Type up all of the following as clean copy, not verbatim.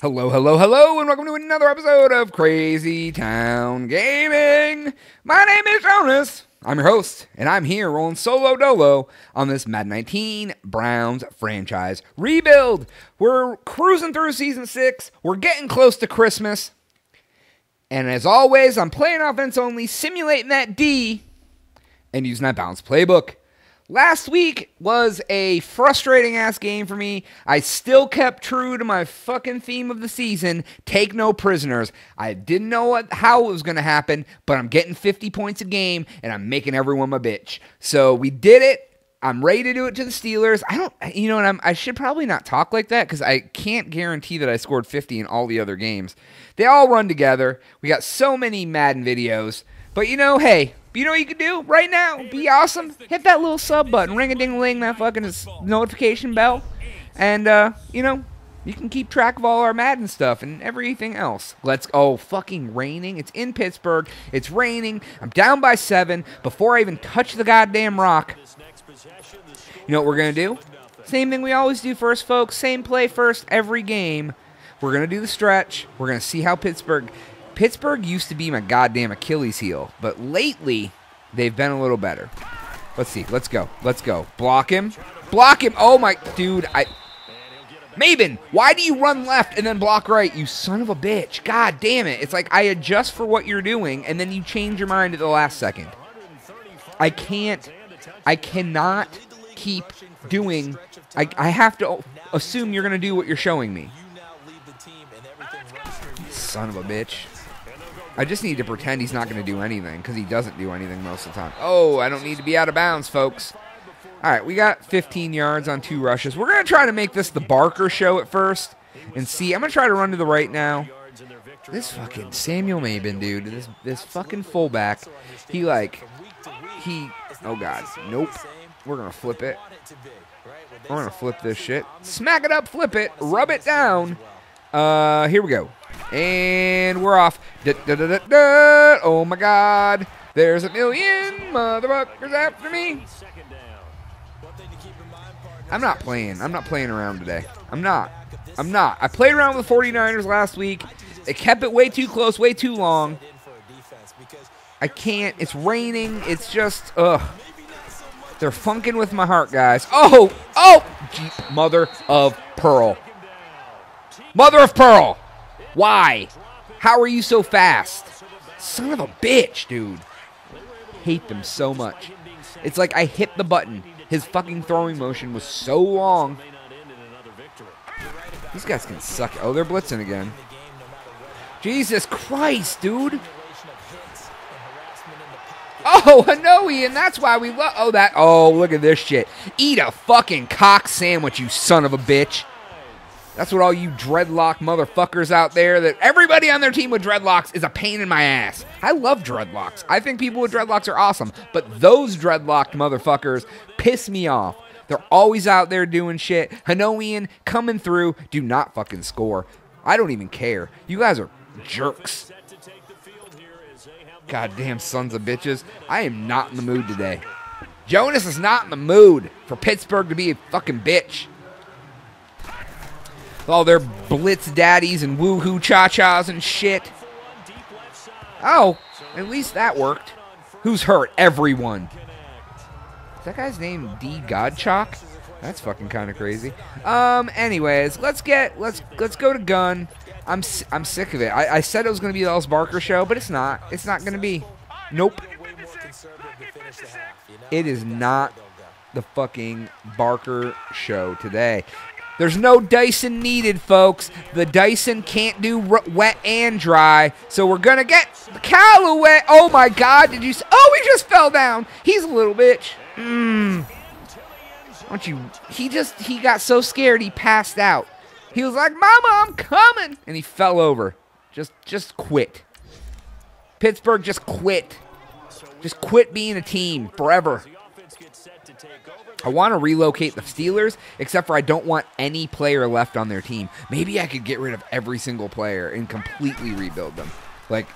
Hello, hello, hello, and welcome to another episode of Crazy Town Gaming. My name is Jonas. I'm your host, and I'm here rolling solo dolo on this Madden 19 Browns franchise rebuild. We're cruising through Season 6. We're getting close to Christmas. And as always, I'm playing offense only, simulating that D, and using that bounce playbook. Last week was a frustrating-ass game for me. I still kept true to my fucking theme of the season, take no prisoners. I didn't know how it was going to happen, but I'm getting 50 points a game, and I'm making everyone my bitch. So we did it. I'm ready to do it to the Steelers. I should probably not talk like that because I can't guarantee that I scored 50 in all the other games. They all run together. We got so many Madden videos. But, you know, hey, you know what you can do right now? Be awesome. Hit that little sub button. Ring-a-ding-a-ling, that fucking notification bell. And, you know, you can keep track of all our Madden stuff and everything else. Let's... Oh, fucking raining. It's in Pittsburgh. It's raining. I'm down by 7 before I even touch the goddamn rock. You know what we're going to do? Same thing we always do first, folks. Same play first every game. We're going to do the stretch. We're going to see how Pittsburgh used to be my goddamn Achilles heel, but lately they've been a little better. Let's see. Let's go. Let's go. Block him. Block him. Oh, my dude. Mabin, why do you run left and then block right? You son of a bitch. God damn it. It's like I adjust for what you're doing, and then you change your mind at the last second. I cannot keep doing. I have to assume you're going to do what you're showing me. Son of a bitch. I just need to pretend he's not going to do anything because he doesn't do anything most of the time. Oh, I don't need to be out of bounds, folks. All right, we got 15 yards on 2 rushes. We're going to try to make this the Barker show at first and see. I'm going to try to run to the right now. This fucking Samuel Mabin, dude, this fucking fullback, oh, God, nope. We're going to flip it. We're going to flip this shit. Smack it up, flip it, rub it down. Here we go. And we're off. Da, da, da, da, da. Oh, my God. There's a million motherfuckers after me. I'm not playing. I'm not playing around today. I'm not. I played around with the 49ers last week. They kept it way too close, way too long. I can't. It's raining. It's just, ugh. They're funking with my heart, guys. Oh, oh, mother of pearl. Mother of pearl. Why? How are you so fast? Son of a bitch, dude. Hate them so much. It's like I hit the button. His fucking throwing motion was so long. These guys can suck. Oh, they're blitzing again. Jesus Christ, dude. Oh, Hanoian, and that's why we love... Oh, that... Oh, look at this shit. Eat a fucking cock sandwich, you son of a bitch. That's what all you dreadlock motherfuckers out there, that everybody on their team with dreadlocks is a pain in my ass. I love dreadlocks. I think people with dreadlocks are awesome. But those dreadlocked motherfuckers piss me off. They're always out there doing shit. Hanoian coming through. Do not fucking score. I don't even care. You guys are jerks. Goddamn sons of bitches. I am not in the mood today. Jonas is not in the mood for Pittsburgh to be a fucking bitch. All their blitz daddies and woohoo cha-chas and shit. Oh, at least that worked. Who's hurt? Everyone. Is that guy's name D. Godchalk? That's fucking kind of crazy. Anyways, let's go to gun. I'm sick of it. I said it was gonna be the Ellis Barker show, but it's not. It's not gonna be. Nope. It is not the fucking Barker show today. There's no Dyson needed, folks. The Dyson can't do wet and dry, so we're going to get the Callaway. Oh, my God. Did you see? Oh, he just fell down. He's a little bitch. Don't you? He got so scared he passed out. He was like, Mama, I'm coming. And he fell over. Just quit. Pittsburgh, just quit. Just quit being a team forever. I want to relocate the Steelers, except for I don't want any player left on their team. Maybe I could get rid of every single player and completely rebuild them. Like,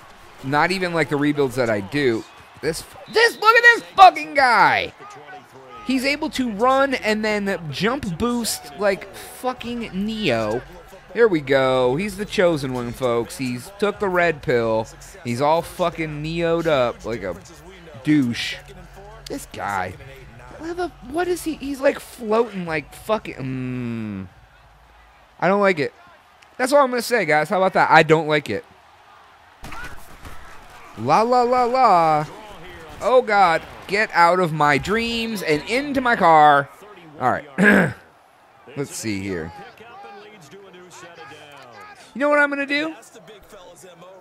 Not even like the rebuilds that I do. This look at this fucking guy. He's able to run and then jump boost like fucking Neo. Here we go. He's the chosen one, folks. He's took the red pill. He's all fucking Neo'd up like a douche. This guy. What is he? He's like floating like fucking... I don't like it. That's all I'm going to say, guys. How about that? I don't like it. La la la la. Oh, God. Get out of my dreams and into my car. All right. Let's see here. You know what I'm going to do?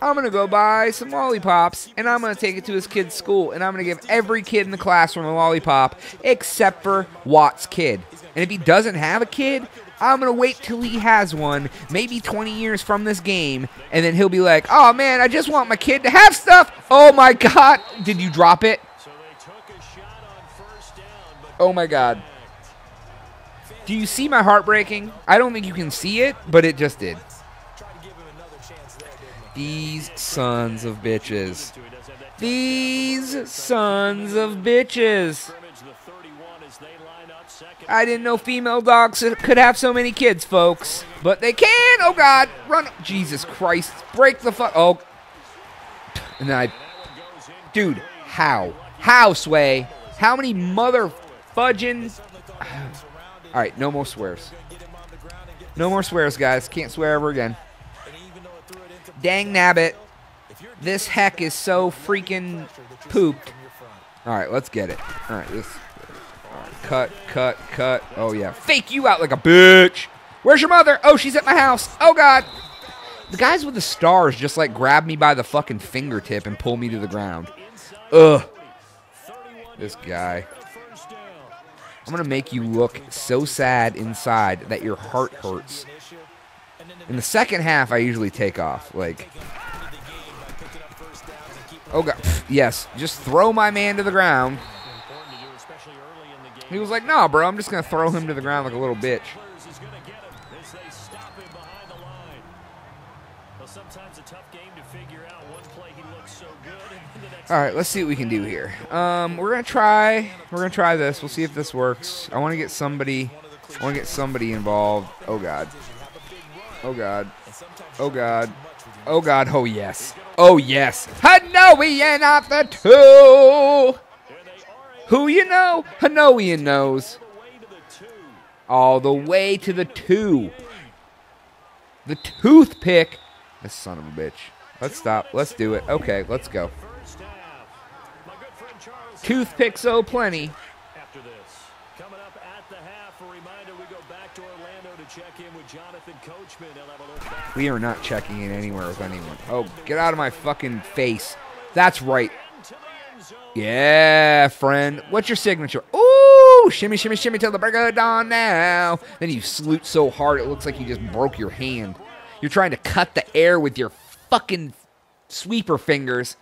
I'm going to go buy some lollipops, and I'm going to take it to his kid's school, and I'm going to give every kid in the classroom a lollipop except for Watt's kid. And if he doesn't have a kid, I'm going to wait till he has one, maybe 20 years from this game, and then he'll be like, oh, man, I just want my kid to have stuff. Oh, my God. Did you drop it? Oh, my God. Do you see my heart breaking? I don't think you can see it, but it just did. These sons of bitches. These sons of bitches. I didn't know female dogs could have so many kids, folks. But they can! Oh, God! Run! Jesus Christ. Break the fuck... Oh. And then I... Dude, how? How, Sway? How many mother fudgin'... Alright, no more swears. No more swears, guys. Can't swear ever again. Dang nabbit. This heck is so freaking pooped. Alright, let's get it. Alright, this... Cut, cut, cut. Oh, yeah. Fake you out like a bitch. Where's your mother? Oh, she's at my house. Oh, God. The guys with the stars just, like, grab me by the fucking fingertip and pull me to the ground. Ugh. This guy. I'm going to make you look so sad inside that your heart hurts. In the second half, I usually take off. Like... Oh, God. Yes. Just throw my man to the ground. He was like, nah, bro, I'm just going to throw him to the ground like a little bitch. All right, let's see what we can do here. We're going to try this. We'll see if this works. I want to get somebody involved. Oh, God. Oh, God. Oh, God. Oh, God. Oh, yes. Oh, yes. Hanoian off the two. Who you know? Hanoian knows. All the way to the two. The toothpick. This son of a bitch. Let's stop. Let's do it. Okay, let's go. Toothpicks oh plenty. We are not checking in anywhere with anyone. Oh, get out of my fucking face. That's right. Yeah, friend. What's your signature? Ooh, shimmy, shimmy, shimmy till the break of dawn now. Then you salute so hard it looks like you just broke your hand. You're trying to cut the air with your fucking sweeper fingers.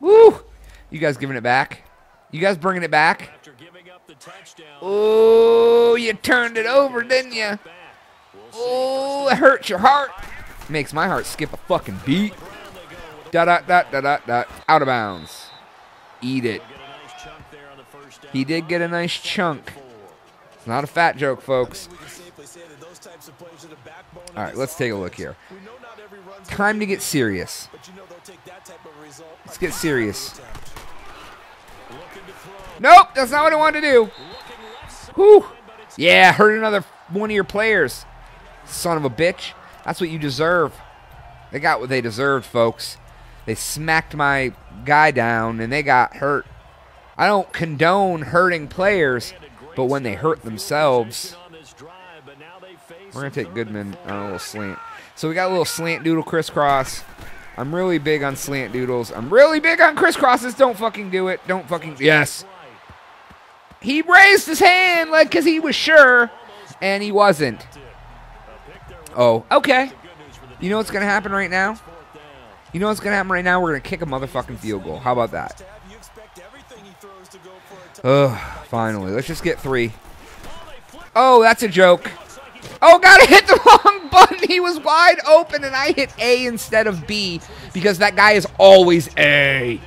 Woo! You guys giving it back? You guys bringing it back? Oh, you turned it over, didn't you? Oh, it hurts your heart. Makes my heart skip a fucking beat. Dot, dot, dot, dot, dot, dot. Out of bounds. Eat it. He did get a nice chunk. It's not a fat joke, folks. All right, let's take a look here. Time to get serious. Let's get serious. Nope, that's not what I wanted to do. Whew. Yeah, hurt another one of your players. Son of a bitch. That's what you deserve. They got what they deserved, folks. They smacked my guy down, and they got hurt. I don't condone hurting players, but when they hurt themselves... We're going to take Goodman on a little slant. So we got a little slant doodle crisscross. I'm really big on slant doodles. I'm really big on crisscrosses. Don't fucking do it. Don't fucking... Yes. He raised his hand like because he was sure, and he wasn't. Oh, okay. You know what's going to happen right now? You know what's going to happen right now? We're going to kick a motherfucking field goal. How about that? Ugh, finally. Let's just get three. Oh, that's a joke. Oh God, I hit the wrong button. He was wide open and I hit A instead of B because that guy is always A.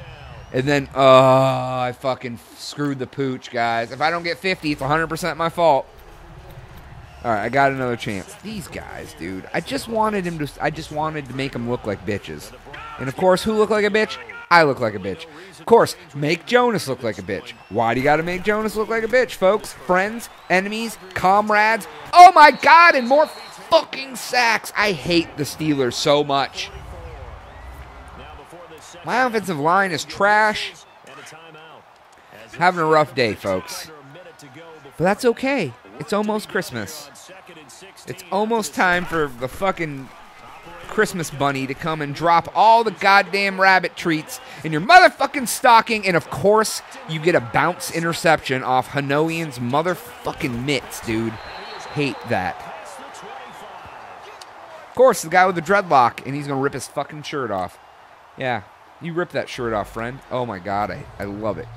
And then, I fucking screwed the pooch, guys. If I don't get 50, it's 100% my fault. All right, I got another chance. These guys, dude. I just wanted to make them look like bitches. And of course, who looked like a bitch? I look like a bitch. Of course, make Jonas look like a bitch. Why do you gotta make Jonas look like a bitch, folks? Friends, enemies, comrades. Oh my God, and more fucking sacks. I hate the Steelers so much. My offensive line is trash. Having a rough day, folks. But that's okay. It's almost Christmas. It's almost time for the fucking Christmas bunny to come and drop all the goddamn rabbit treats in your motherfucking stocking. And of course, you get a bounce interception off Hanoian's motherfucking mitts, dude. Hate that. Of course, the guy with the dreadlock, and he's going to rip his fucking shirt off. Yeah, you rip that shirt off, friend. Oh, my God, I love it.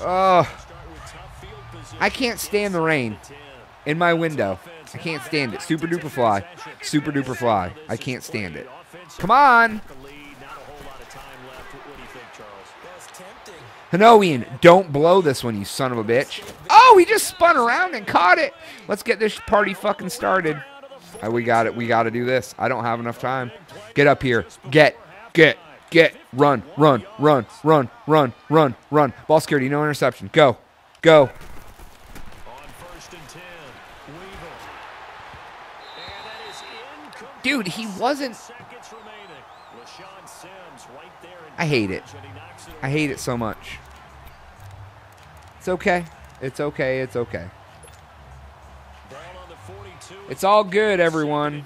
Oh, I can't stand the rain in my window. I can't stand it. Super duper fly. Super duper fly. I can't stand it. Come on. Hanoian, don't blow this one, you son of a bitch. Oh, he just spun around and caught it. Let's get this party fucking started. Oh, we got it. We got to do this. I don't have enough time. Get up here. Get. Run, run, run, run, run, run, run. Ball security, no interception. Go. Go. Dude, he wasn't. I hate it. I hate it so much. It's okay. It's okay. It's okay. It's all good, everyone.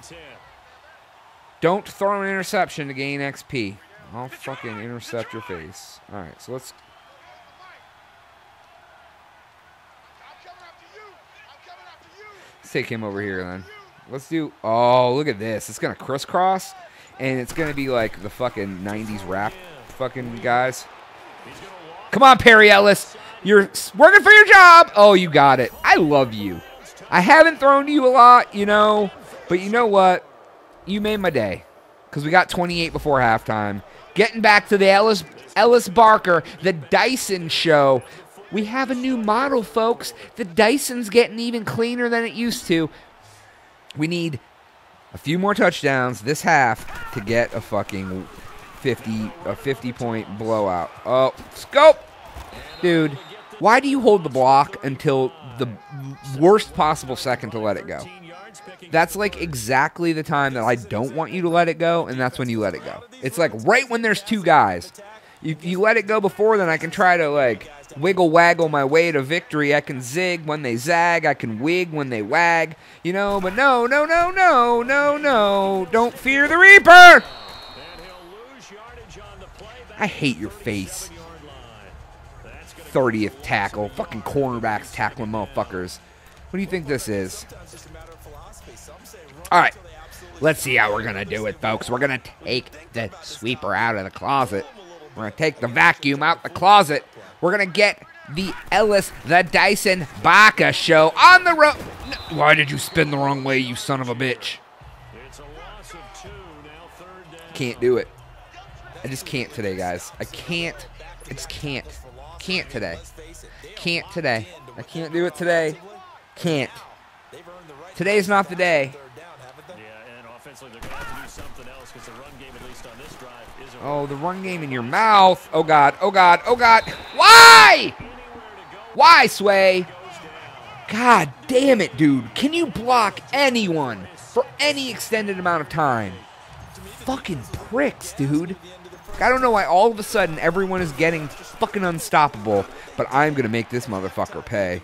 Don't throw an interception to gain XP. I'll fucking intercept your face. All right, so let's. Take him over here then. Let's do. Oh, look at this. It's gonna crisscross, and it's gonna be like the fucking '90s rap, fucking guys. Come on, Perry Ellis. You're working for your job. Oh, you got it. I love you. I haven't thrown to you a lot, you know, but you know what? You made my day because we got 28 before halftime. Getting back to the Ellis Barker, the Dyson show. We have a new model, folks. The Dyson's getting even cleaner than it used to. We need a few more touchdowns this half to get a fucking 50-point blowout. Oh, scope. Dude, why do you hold the block until the worst possible second to let it go? That's like exactly the time that I don't want you to let it go, and that's when you let it go. It's like right when there's two guys. If you let it go before, then I can try to, like, wiggle-waggle my way to victory. I can zig when they zag. I can wig when they wag. You know, but no. Don't fear the Reaper. I hate your face. 30th tackle. Fucking cornerbacks tackling motherfuckers. What do you think this is? All right. Let's see how we're going to do it, folks. We're going to take the sweeper out of the closet. We're going to take the vacuum out the closet. We're going to get the Ellis, the Dyson Barker show on the road. No, why did you spin the wrong way, you son of a bitch? Can't do it. I just can't today, guys. I can't. I just can't. Can't today. Can't today. I can't do it today. Can't. Today's not the day. Oh, the run game in your mouth. Oh, God. Oh, God. Oh, God. Why? Why, Sway? God damn it, dude. Can you block anyone for any extended amount of time? Fucking pricks, dude. I don't know why all of a sudden everyone is getting fucking unstoppable, but I'm going to make this motherfucker pay.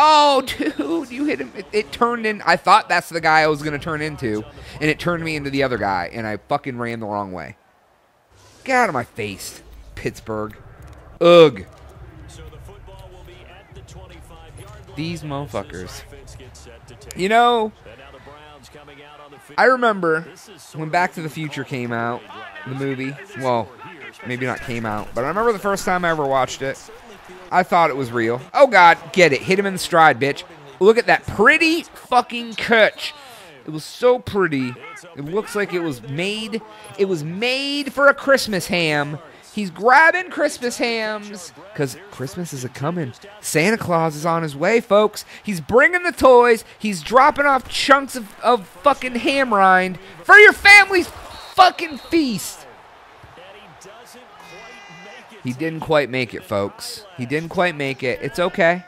Oh, dude, you hit him. It turned in. I thought that's the guy I was going to turn into, and it turned me into the other guy, and I fucking ran the wrong way. Get out of my face, Pittsburgh. Ugh. These motherfuckers. You know, I remember when Back to the Future came out, the movie. Well, maybe not came out, but I remember the first time I ever watched it. I thought it was real. Oh, God, get it. Hit him in the stride, bitch. Look at that. Pretty fucking catch. It was so pretty. It looks like it was made. It was made for a Christmas ham. He's grabbing Christmas hams because Christmas is a-coming. Santa Claus is on his way, folks. He's bringing the toys. He's dropping off chunks of fucking ham rind for your family's fucking feast. He didn't quite make it, folks. He didn't quite make it. It's okay.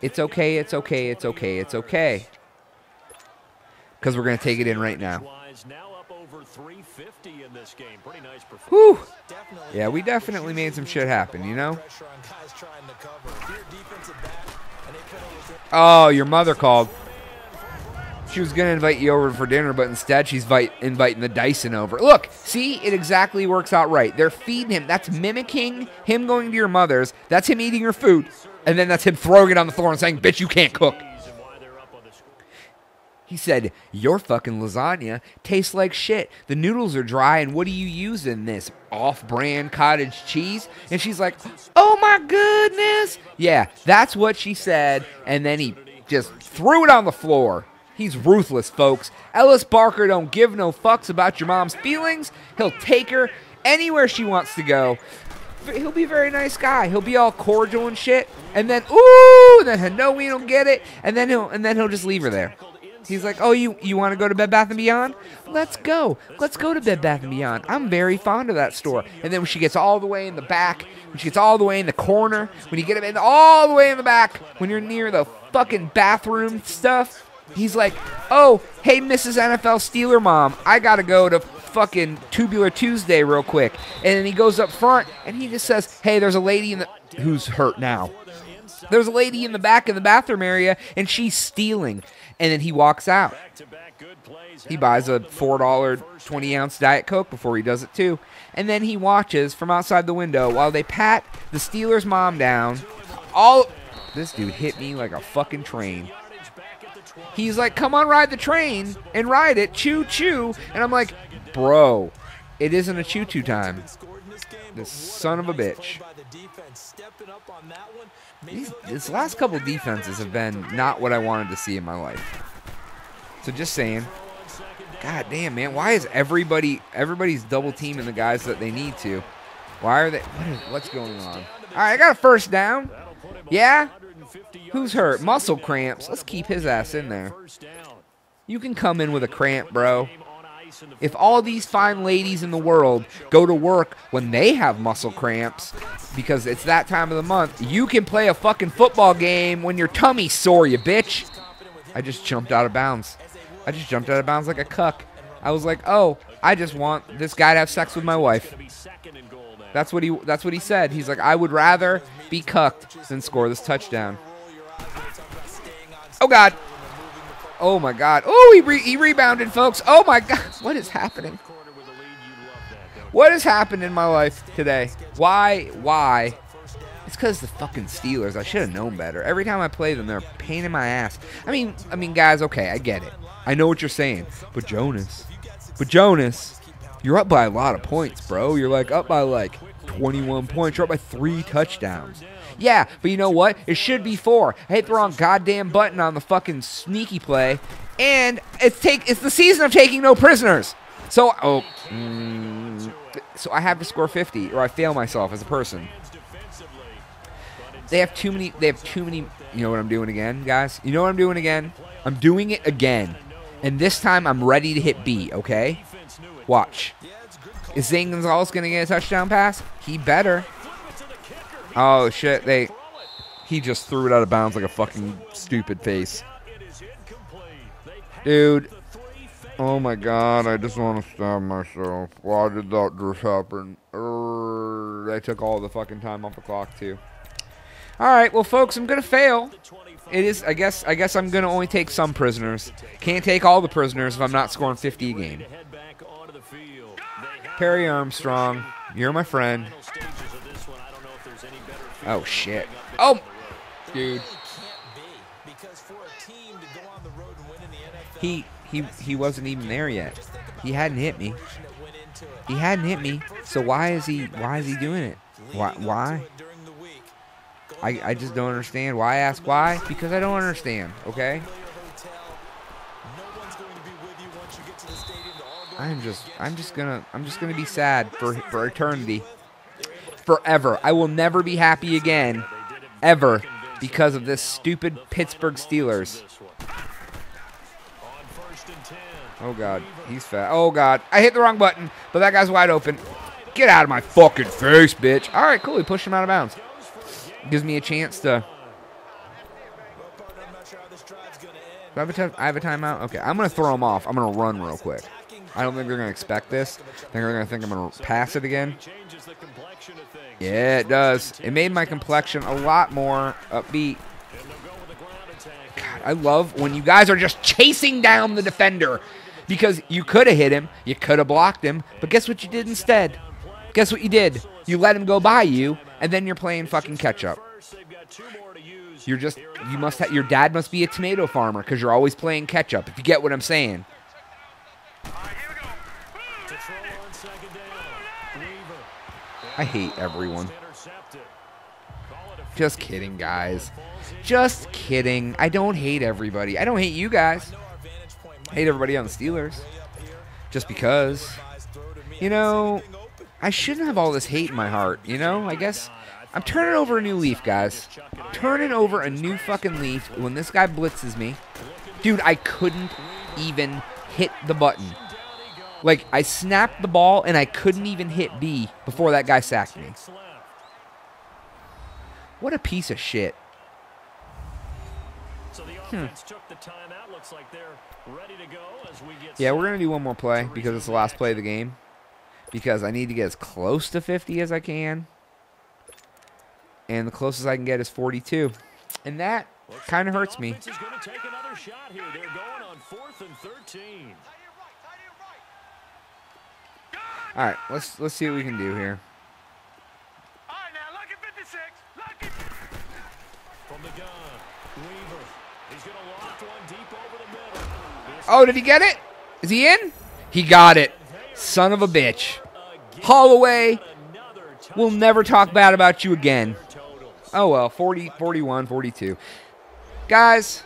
It's okay. It's okay. It's okay. It's okay. Because we're going to take it in right now. Whew. Yeah, we definitely made some shit happen, you know? Oh, your mother called. She was going to invite you over for dinner, but instead she's inviting the Dyson over. Look, see? It exactly works out right. They're feeding him. That's mimicking him going to your mother's. That's him eating your food. And then that's him throwing it on the floor and saying, bitch, you can't cook. He said, your fucking lasagna tastes like shit. The noodles are dry, and what do you use in this? Off-brand cottage cheese? And she's like, oh my goodness. Yeah, that's what she said, and then he just threw it on the floor. He's ruthless, folks. Ellis Barker don't give no fucks about your mom's feelings. He'll take her anywhere she wants to go. He'll be a very nice guy. He'll be all cordial and shit, and then, ooh, and then Hanoian will get it, and then he'll just leave her there. He's like, oh, you want to go to Bed Bath & Beyond? Let's go. Let's go to Bed Bath & Beyond. I'm very fond of that store. And then when she gets all the way in the back, when she gets all the way in the corner, when you get him in all the way in the back, when you're near the fucking bathroom stuff, he's like, oh, hey, Mrs. NFL Steeler Mom, I got to go to fucking Tubular Tuesday real quick. And then he goes up front, and he just says, hey, there's a lady in the who's hurt now. There's a lady in the back of the bathroom area, and she's stealing. And then he walks out. He buys a $4 20-ounce Diet Coke before he does it, too. And then he watches from outside the window while they pat the Steelers' mom down. All this dude hit me like a fucking train. He's like, come on, ride the train and ride it. Choo, choo. And I'm like, bro, it isn't a choo-choo time. This son of a bitch. These last couple defenses have been not what I wanted to see in my life. So just saying. God damn, man. Why is everybody's double teaming the guys that they need to? Why are they? What's going on? All right, I got a first down. Yeah? Who's hurt? Muscle cramps. Let's keep his ass in there. You can come in with a cramp, bro. If all these fine ladies in the world go to work when they have muscle cramps because it's that time of the month, you can play a fucking football game when your tummy's sore, you bitch. I just jumped out of bounds. I just jumped out of bounds like a cuck. I was like, oh, I just want this guy to have sex with my wife. That's what he said. He's like, I would rather be cucked than score this touchdown. Oh, God. Oh, my God. Oh, he rebounded, folks. Oh, my God. What is happening? What has happened in my life today? Why? Why? It's because the fucking Steelers. I should have known better. Every time I play them, they're a pain in my ass. I mean, guys, okay, I get it. I know what you're saying. But Jonas, you're up by a lot of points, bro. You're, like, up by, like, 21 points. You're up by 3 touchdowns. Yeah, but you know what? It should be 4. I hit the wrong goddamn button on the fucking sneaky play, and it's the season of taking no prisoners. So so I have to score 50, or I fail myself as a person. They have too many. You know what I'm doing again, guys? You know what I'm doing again? I'm doing it again, and this time I'm ready to hit B. Okay, watch. Is Zane Gonzalez gonna get a touchdown pass? He better. Oh, shit, he just threw it out of bounds like a fucking stupid face. Dude. Oh, my God, I just want to stab myself. Why did that just happen? I took all the fucking time off the clock, too. All right, well, folks, I'm going to fail. It is, I guess I'm going to only take some prisoners. Can't take all the prisoners if I'm not scoring 50 a game. Perry Armstrong, you're my friend. Oh, shit. Oh, dude. He wasn't even there yet. He hadn't hit me. So why is he doing it? Why? I just don't understand. Why ask why? Because I don't understand, okay? I'm just gonna be sad for eternity. Forever. I will never be happy again. Ever. Because of this stupid Pittsburgh Steelers. Oh, God. He's fat. Oh, God. I hit the wrong button, but that guy's wide open. Get out of my fucking face, bitch. All right, cool. He pushed him out of bounds. Gives me a chance to... I have a timeout? Okay, I'm going to throw him off. I'm going to run real quick. I don't think they're going to expect this. I think they're going to think I'm going to pass it again. Yeah, it does. It made my complexion a lot more upbeat. God, I love when you guys are just chasing down the defender because you could have hit him, you could have blocked him, but guess what you did instead? Guess what you did? You let him go by you, and then you're playing fucking catch-up. You're just, you must have, your dad must be a tomato farmer because you're always playing catch-up, if you get what I'm saying. I hate everyone. Just kidding, guys. Just kidding. I don't hate everybody. I don't hate you guys. I hate everybody on the Steelers. Just because. You know, I shouldn't have all this hate in my heart, you know? I guess I'm turning over a new leaf, guys. Turning over a new fucking leaf when this guy blitzes me. Dude, I couldn't even hit the button. Like, I snapped the ball, and I couldn't even hit B before that guy sacked me. What a piece of shit. Yeah, we're going to do one more play because it's the last play of the game. Because I need to get as close to 50 as I can. And the closest I can get is 42. And that kind of hurts me. They're going on 4th and 13. All right, let's see what we can do here. All right, now lucky 56. Lucky. From the gun, Weaver. He's gonna loft one deep over the middle. Oh, did he get it? Is he in? He got it. Son of a bitch. Callaway. We'll never talk bad about you again. Oh well, 40, 41, 42. Guys.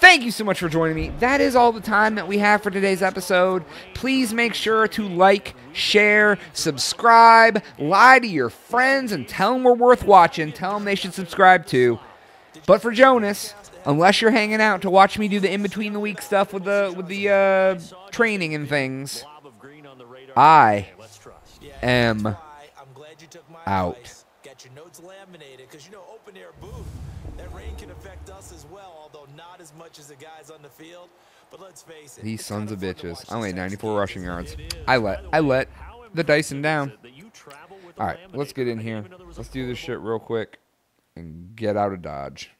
Thank you so much for joining me. That is all the time that we have for today's episode. Please make sure to like, share, subscribe, lie to your friends, and tell them we're worth watching. Tell them they should subscribe too. But for Jonas, unless you're hanging out to watch me do the in-between-the-week stuff with the training and things, I am out. Get your notes laminated because, you know, open air booth, that rain can affect us as well, although not as much as the guys on the field. But let's face it, these sons of bitches. I only had 94 rushing yards. I let the Dyson down. All right, let's get in here. Let's do this shit real quick and get out of Dodge.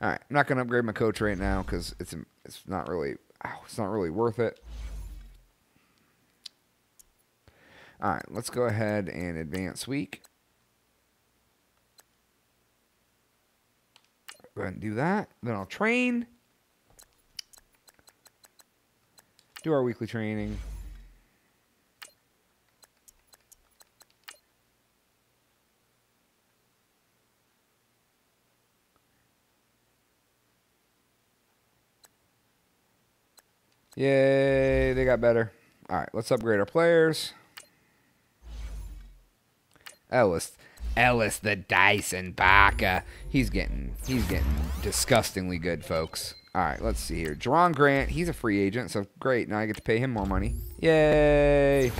All right, I'm not gonna upgrade my coach right now because it's not really worth it. All right, let's go ahead and advance week. Go ahead and do that. Then I'll train. Do our weekly training. Yay, they got better. All right, let's upgrade our players. Ellis the Dyson Barker. He's getting disgustingly good, folks. All right, let's see here. Jeron Grant, he's a free agent, so great. Now I get to pay him more money. Yay!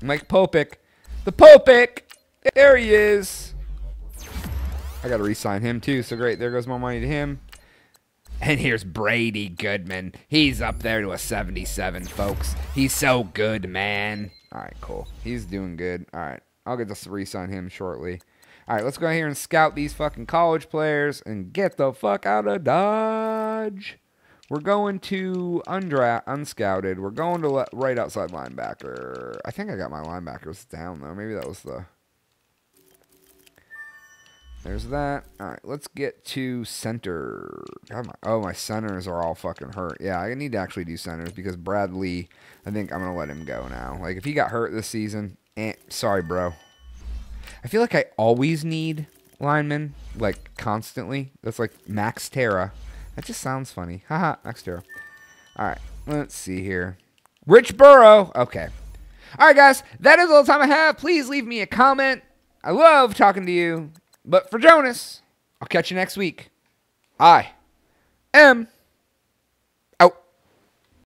Mike Popic. The Popic! There he is! I got to re-sign him, too, so great. There goes more money to him. And here's Brady Goodman. He's up there to a 77, folks. He's so good, man. All right, cool. He's doing good. All right, I'll get to re-sign him shortly. All right, let's go here and scout these fucking college players and get the fuck out of Dodge. We're going to unscouted. We're going to right outside linebacker. I think I got my linebackers down, though. Maybe that was the... There's that. All right, let's get to center. Oh, my centers are all fucking hurt. Yeah, I need to actually do centers because Brad Lee, I think I'm going to let him go now. Like, if he got hurt this season, sorry, bro. I feel like I always need linemen, like, constantly. That's like Max Terra. That just sounds funny. Haha, Max Terra. All right, let's see here. Rich Burrow. Okay. All right, guys, that is all the time I have. Please leave me a comment. I love talking to you. But for Jonas, I'll catch you next week. I am...